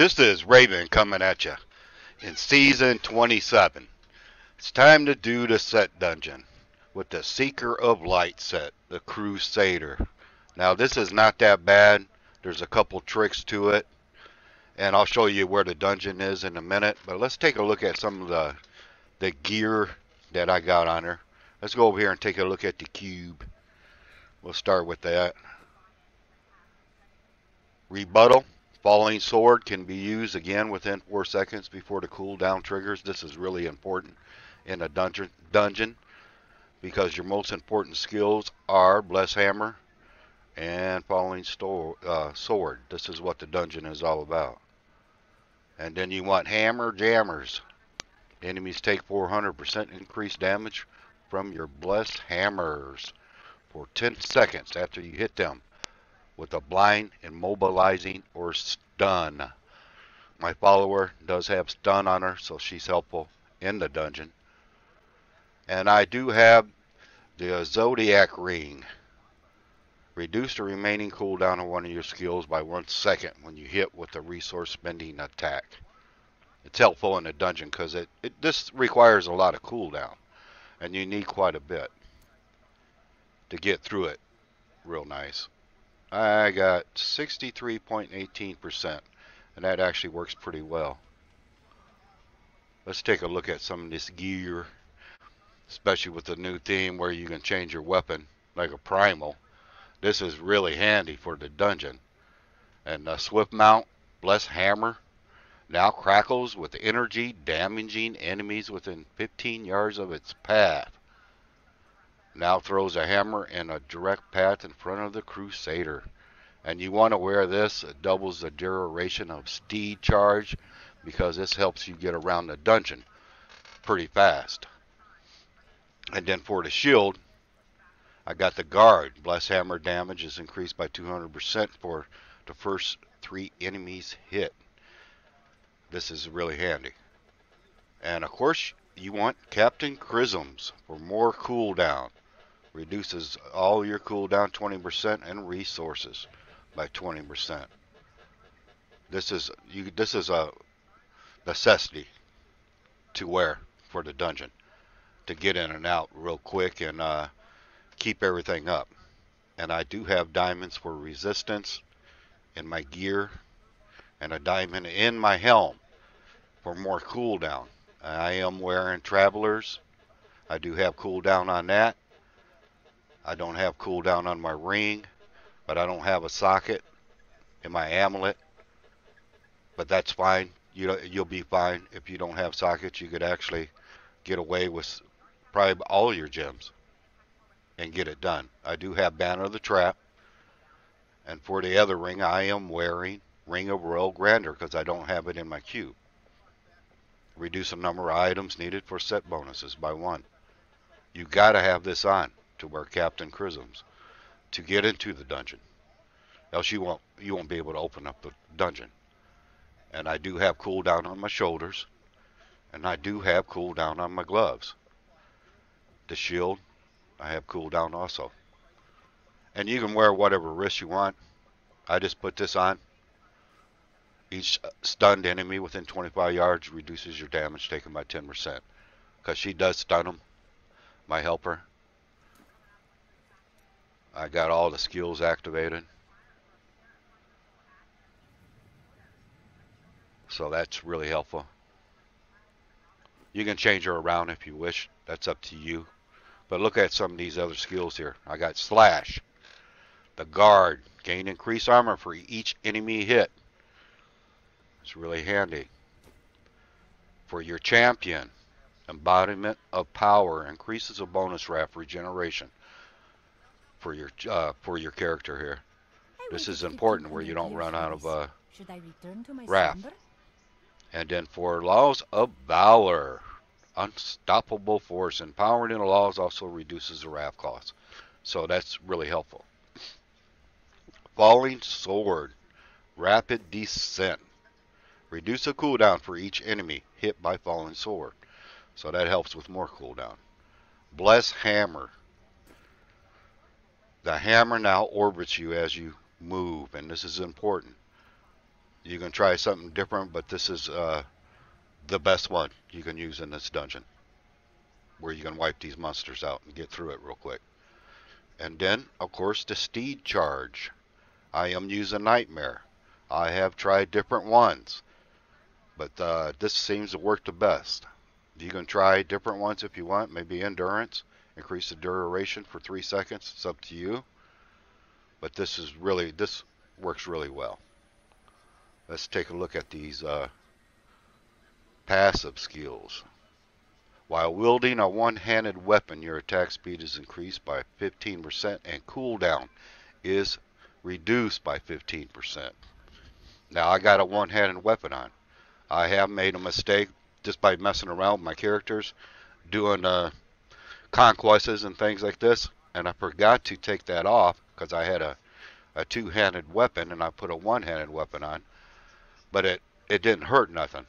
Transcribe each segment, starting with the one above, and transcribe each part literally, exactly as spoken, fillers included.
This is Raven coming at you in Season twenty-seven. It's time to do the set dungeon with the Seeker of Light set, the Crusader. Now this is not that bad. There's a couple tricks to it, and I'll show you where the dungeon is in a minute. But let's take a look at some of the, the gear that I got on her. Let's go over here and take a look at the cube. We'll start with that. Rebuttal. Falling Sword can be used again within four seconds before the cooldown triggers. This is really important in a dungeon, dungeon because your most important skills are Bless Hammer and Falling uh, Sword. This is what the dungeon is all about. And then you want Hammer Jammers. Enemies take four hundred percent increased damage from your Bless Hammers for ten seconds after you hit them with a blind, immobilizing, or stun. My follower does have stun on her, so she's helpful in the dungeon. And I do have the Zodiac Ring. Reduce the remaining cooldown of one of your skills by one second when you hit with a resource spending attack. It's helpful in the dungeon because it, it this requires a lot of cooldown, and you need quite a bit to get through it. Real nice. I got sixty-three point one eight percent, and that actually works pretty well. Let's take a look at some of this gear, especially with the new theme where you can change your weapon like a primal. This is really handy for the dungeon. And uh, Swift Mount, Bless Hammer, now crackles with energy, damaging enemies within fifteen yards of its path. Now throws a hammer in a direct path in front of the Crusader. And you want to wear this. It doubles the duration of Steed Charge because this helps you get around the dungeon pretty fast. And then for the shield, I got the guard. Bless Hammer damage is increased by two hundred percent for the first three enemies hit. This is really handy. And of course, you want Captain Krysbins for more cooldown. Reduces all your cooldown twenty percent and resources by twenty percent. This is you. This is a necessity to wear for the dungeon to get in and out real quick and uh, keep everything up. And I do have diamonds for resistance in my gear and a diamond in my helm for more cooldown. I am wearing Travelers. I do have cooldown on that. I don't have cooldown on my ring, but I don't have a socket in my amulet. But that's fine. You, you'll be fine if you don't have sockets. You could actually get away with probably all your gems and get it done. I do have Banner of the Trap. And for the other ring, I am wearing Ring of Royal Grandeur because I don't have it in my cube. Reduce the number of items needed for set bonuses by one. You gotta have this on to wear Captain Krysbins to get into the dungeon. Else you won't you won't be able to open up the dungeon. And I do have cooldown on my shoulders, and I do have cooldown on my gloves. The shield, I have cooldown also. And you can wear whatever wrist you want. I just put this on. Each stunned enemy within twenty-five yards reduces your damage taken by ten percent. Because she does stun them. My helper. I got all the skills activated. So that's really helpful. You can change her around if you wish. That's up to you. But look at some of these other skills here. I got Slash. The guard. Gain increased armor for each enemy hit. It's really handy. For your champion, Embodiment of Power increases a bonus wrap regeneration for your uh, for your character here. This is important where you don't run out of uh, wrap. And then for Laws of Valor, Unstoppable Force empowered in the laws also reduces the wrap cost. So that's really helpful. Falling Sword, Rapid Descent. Reduce the cooldown for each enemy hit by Falling Sword. So that helps with more cooldown. Bless Hammer. The hammer now orbits you as you move. And this is important. you can try something different, but this is uh, the best one you can use in this dungeon, where you can wipe these monsters out and get through it real quick. And then, of course, the Steed Charge. I am using Nightmare. I have tried different ones, but uh, this seems to work the best. You can try different ones if you want. Maybe Endurance. Increase the duration for three seconds. It's up to you. But this is really, this works really well. Let's take a look at these uh, passive skills. While wielding a one-handed weapon, your attack speed is increased by fifteen percent and cooldown is reduced by fifteen percent. Now, I got a one-handed weapon on. I have made a mistake just by messing around with my characters, doing uh, conquests and things like this, and I forgot to take that off because I had a, a two-handed weapon and I put a one-handed weapon on, but it, it didn't hurt nothing.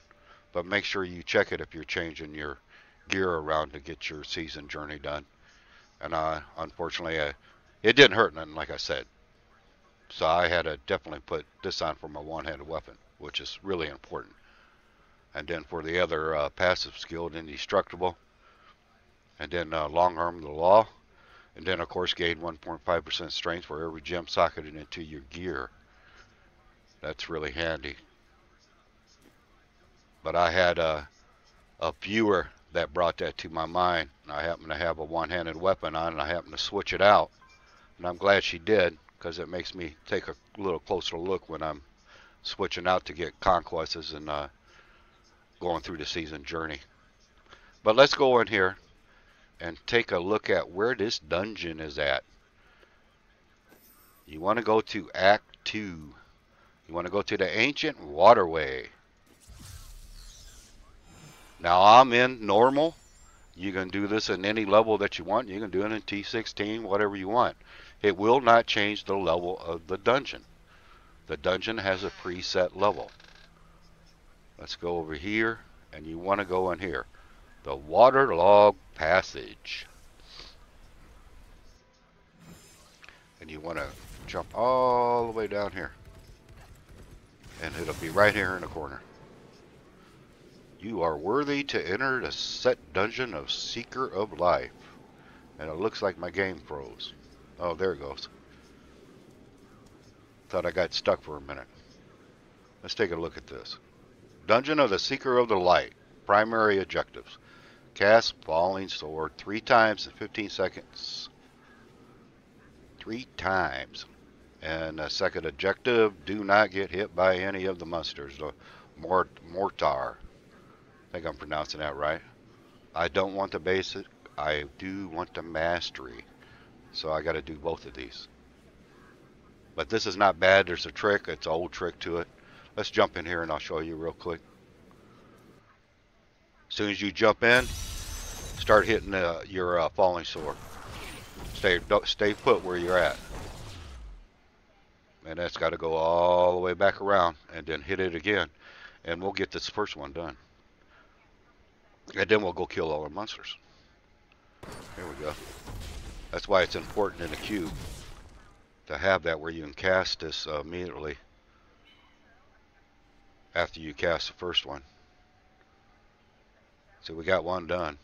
But make sure you check it if you're changing your gear around to get your season journey done. And uh, unfortunately, uh, it didn't hurt nothing, like I said. So I had to definitely put this on for my one-handed weapon, which is really important. And then for the other uh, passive skill, Indestructible. And then uh, Long Arm of the Law. And then, of course, gain one point five percent strength for every gem socketed into your gear. That's really handy. But I had a, a viewer that brought that to my mind. And I happen to have a one-handed weapon on, and I happen to switch it out. And I'm glad she did, because it makes me take a little closer look when I'm switching out to get conquests and uh, going through the season journey. But let's go in here and take a look at where this dungeon is at. You want to go to Act two. You want to go to the Ancient Waterway. Now I'm in normal. You can do this in any level that you want. You can do it in T sixteen, whatever you want. It will not change the level of the dungeon. The dungeon has a preset level. Let's go over here, and you want to go in here. The Waterlog Passage. And you want to jump all the way down here. And it'll be right here in the corner. You are worthy to enter the set dungeon of Seeker of Life. And it looks like my game froze. Oh, there it goes. Thought I got stuck for a minute. Let's take a look at this. Dungeon of the Seeker of the Light. Primary objectives. Cast Falling Sword three times in fifteen seconds. Three times. And the second objective, do not get hit by any of the monsters. The mort mortar. I think I'm pronouncing that right. I don't want the basic. I do want the mastery. So I got to do both of these. But this is not bad. There's a trick. It's an old trick to it. Let's jump in here and I'll show you real quick. As soon as you jump in, start hitting uh, your uh, falling sword. Stay, don't, stay put where you're at. And that's got to go all the way back around and then hit it again. And we'll get this first one done. And then we'll go kill all our monsters. Here we go. That's why it's important in the cube to have that where you can cast this uh, immediately after you cast the first one. So we got one done.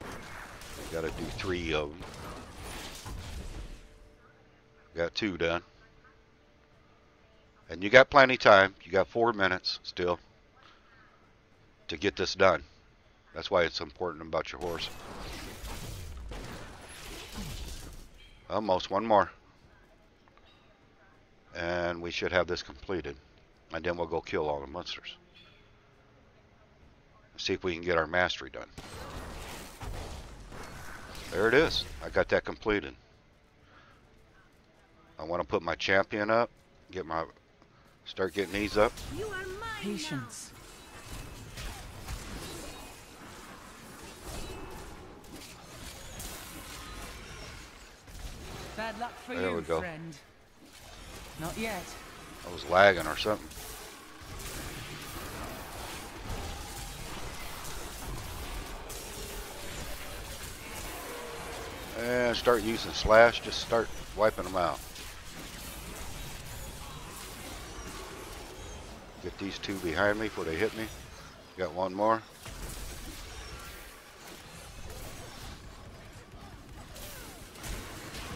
We got to do three of them. Got two done. And you got plenty of time. You got four minutes still to get this done. That's why it's important about your horse. Almost one more. And we should have this completed. And then we'll go kill all the monsters. See if we can get our mastery done. There it is. I got that completed. I want to put my champion up. Get my start getting these up. You are mine Patience. Now. Bad luck for there you, we go. Friend. Not yet. I was lagging or something. And start using slash. Just start wiping them out. Get these two behind me before they hit me. Got one more.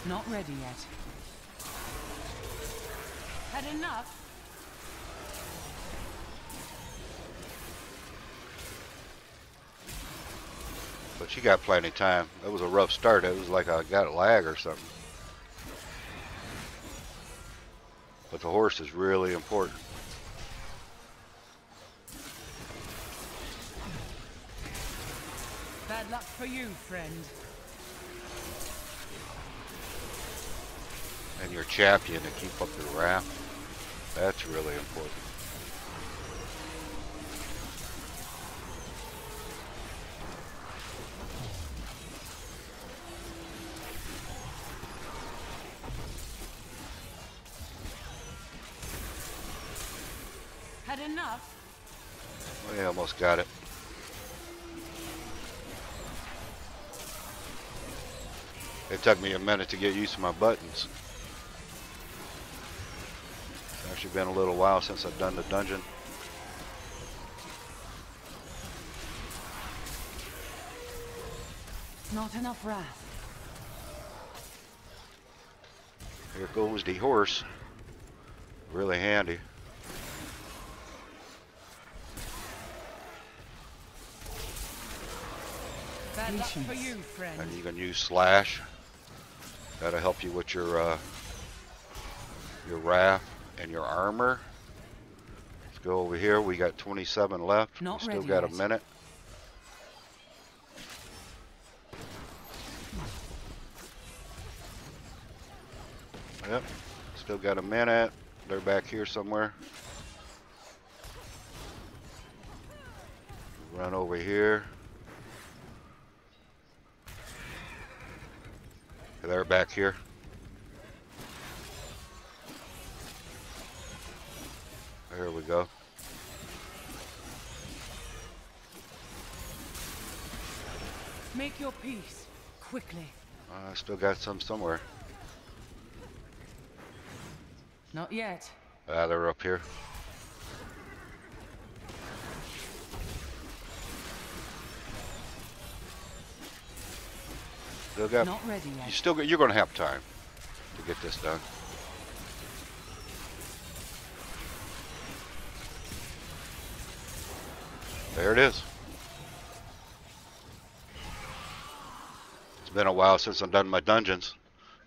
Not ready yet. Had enough. But she got plenty of time. That was a rough start. It was like I got a lag or something. But the horse is really important. Bad luck for you, friend. And your champion to keep up the ramp. That's really important. Had enough. We almost got it. It took me a minute to get used to my buttons. It's been a little while since I've done the dungeon. Not enough wrath. Here goes the horse. Really handy. Bad luck for you, friend. And you can use slash. That'll help you with your uh, your wrath. And your armor. Let's go over here. We got twenty-seven left. We still got yet. a minute. Yep. Still got a minute. They're back here somewhere. Run over here. They're back here. Here we go. Make your peace quickly. I uh, still got some somewhere. Not yet. Ah, uh, they're up here. Still got. Not ready yet. You still got. You're gonna have time to get this done. There it is. It's been a while since I've done my dungeons,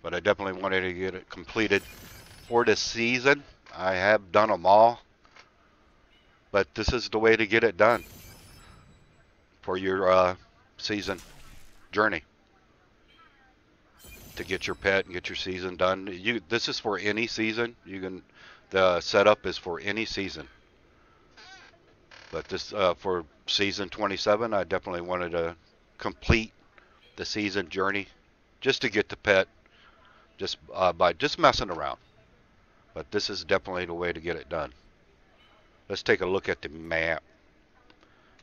but I definitely wanted to get it completed for this season. I have done them all, but this is the way to get it done for your uh, season journey. To get your pet and get your season done. You, this is for any season. You can. The setup is for any season. But this uh, for season twenty-seven, I definitely wanted to complete the season journey just to get the pet, just uh, by just messing around. But this is definitely the way to get it done. Let's take a look at the map.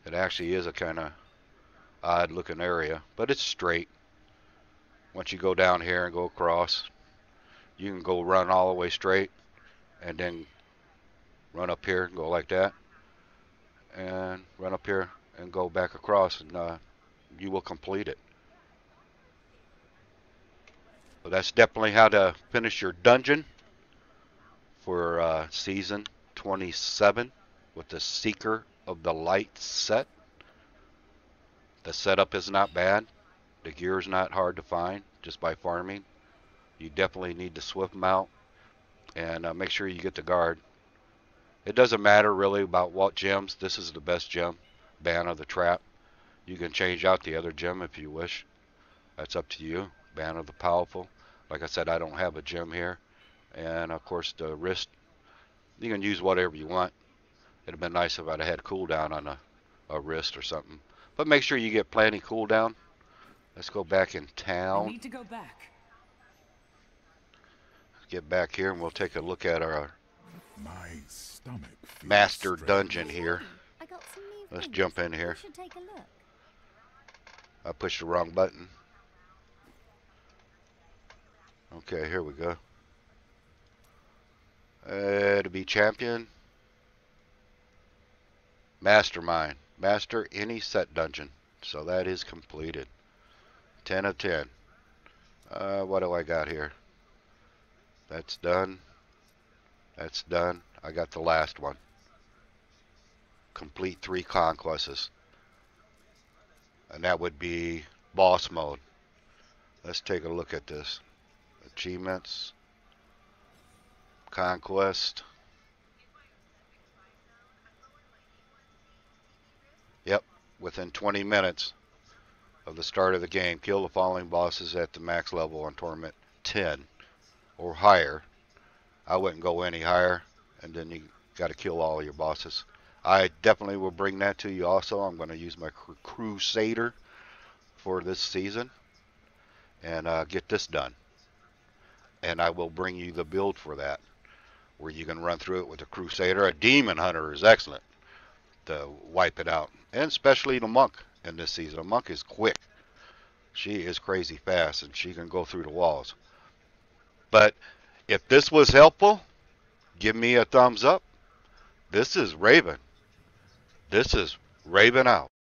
It actually is a kind of odd looking area, but it's straight. Once you go down here and go across, you can go run all the way straight and then run up here and go like that. And run up here and go back across, and uh, you will complete it. But that's definitely how to finish your dungeon for uh, season twenty-seven with the Seeker of the Light set. The setup is not bad. The gear is not hard to find just by farming. You definitely need the swift mount, and uh, make sure you get the guard. It doesn't matter really about what gems. This is the best gem, Ban of the Trap. You can change out the other gem if you wish. That's up to you. Ban of the Powerful. Like I said, I don't have a gem here. And of course the wrist. You can use whatever you want. It'd have been nice if I'd had cooldown on a, a wrist or something. But make sure you get plenty cooldown. Let's go back in town. I need to go back. Let's get back here and we'll take a look at our My stomach master dungeon here. I got some new Let's things. jump in here. Take a look. I pushed the wrong button. Okay, here we go. Uh, to be champion. Mastermind. Master any set dungeon. So that is completed. ten of ten. Uh, what do I got here? That's done. That's done. I got the last one. Complete three conquests. And that would be boss mode. Let's take a look at this. Achievements. Conquest. Yep, within twenty minutes of the start of the game, kill the following bosses at the max level on Torment ten or higher. I wouldn't go any higher, and then you got to kill all your bosses. I definitely will bring that to you also. I'm going to use my cr crusader for this season and uh, get this done. And I will bring you the build for that, where you can run through it with a crusader. A demon hunter is excellent to wipe it out, and especially the monk in this season. A monk is quick. She is crazy fast, and she can go through the walls. But if this was helpful, give me a thumbs up. This is Raven. This is Raven out.